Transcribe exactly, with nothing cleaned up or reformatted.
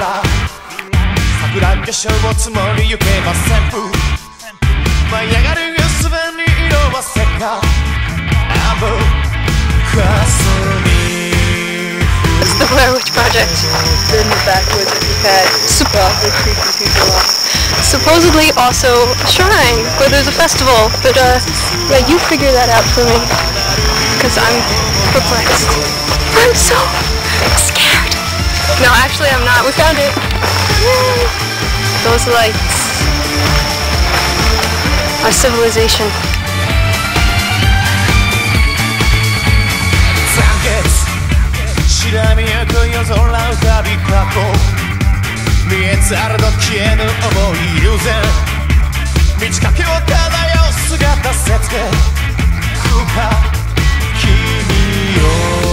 桜桜化粧を積もりゆけば旋風舞い上がる薄紅色は世界アブ霞 It's the Blair Witch Project in the backwoods of Phuket. Supposedly creepy people up. Supposedly also a shrine where there's a festival. But uh, yeah, you figure that out for me, because I'm perplexed. I'm so scared. No, actually I'm not. We found it. Yay. Those lights. Our civilization. She let me out to your soul out of the crapple. Me and Sardo Kien of all illusion. Michkaki or Tadayo Sugata Setke. Kuka Kimio.